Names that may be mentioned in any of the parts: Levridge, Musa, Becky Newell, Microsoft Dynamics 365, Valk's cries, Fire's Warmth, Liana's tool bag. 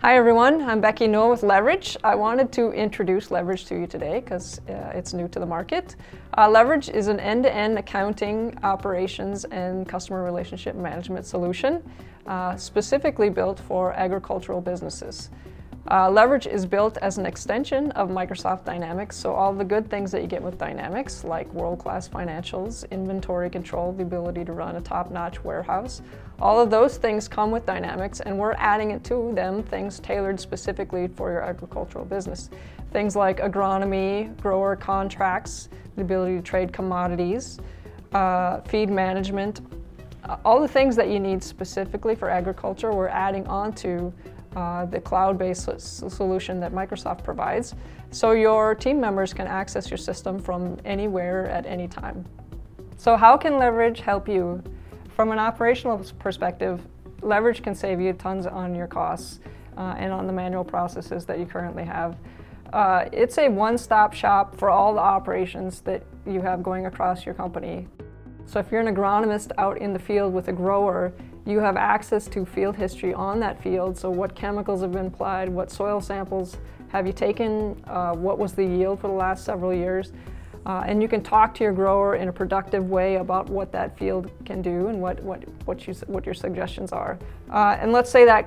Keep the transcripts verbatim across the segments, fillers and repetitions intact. Hi everyone, I'm Becky Newell with Levridge. I wanted to introduce Levridge to you today because uh, it's new to the market. Uh, Levridge is an end-to-end accounting, operations, and customer relationship management solution uh, specifically built for agricultural businesses. Uh, Levridge is built as an extension of Microsoft Dynamics, so all the good things that you get with Dynamics, like world-class financials, inventory control, the ability to run a top-notch warehouse, all of those things come with Dynamics, and we're adding it to them, things tailored specifically for your agricultural business. Things like agronomy, grower contracts, the ability to trade commodities, uh, feed management, uh, all the things that you need specifically for agriculture, we're adding on to Uh, the cloud-based solution that Microsoft provides, so your team members can access your system from anywhere at any time. So how can Levridge help you? From an operational perspective, Levridge can save you tons on your costs uh, and on the manual processes that you currently have. Uh, it's a one-stop shop for all the operations that you have going across your company. So if you're an agronomist out in the field with a grower, you have access to field history on that field, so what chemicals have been applied, what soil samples have you taken, uh, what was the yield for the last several years, uh, and you can talk to your grower in a productive way about what that field can do and what, what, what, you, what your suggestions are. Uh, and let's say that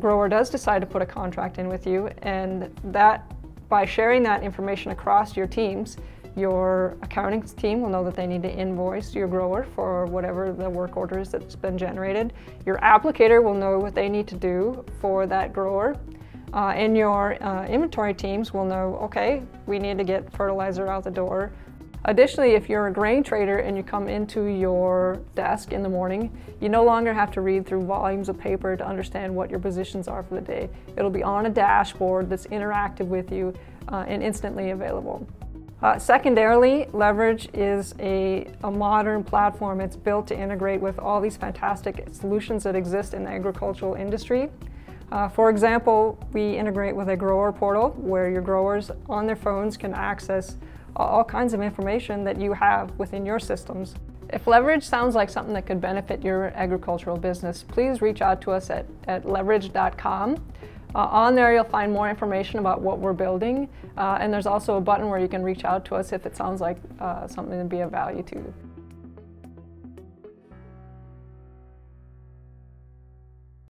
grower does decide to put a contract in with you, and that by sharing that information across your teams, your accounting team will know that they need to invoice your grower for whatever the work order is that's been generated. Your applicator will know what they need to do for that grower. Uh, and your uh, inventory teams will know, okay, we need to get fertilizer out the door. Additionally, if you're a grain trader and you come into your desk in the morning, you no longer have to read through volumes of paper to understand what your positions are for the day. It'll be on a dashboard that's interactive with you uh, and instantly available. Uh, secondarily, Levridge is a, a modern platform. It's built to integrate with all these fantastic solutions that exist in the agricultural industry. Uh, for example, we integrate with a grower portal where your growers on their phones can access all kinds of information that you have within your systems. If Levridge sounds like something that could benefit your agricultural business, please reach out to us at, at levridge dot com. Uh, on there you'll find more information about what we're building, uh, and there's also a button where you can reach out to us if it sounds like uh, something to be of value to you.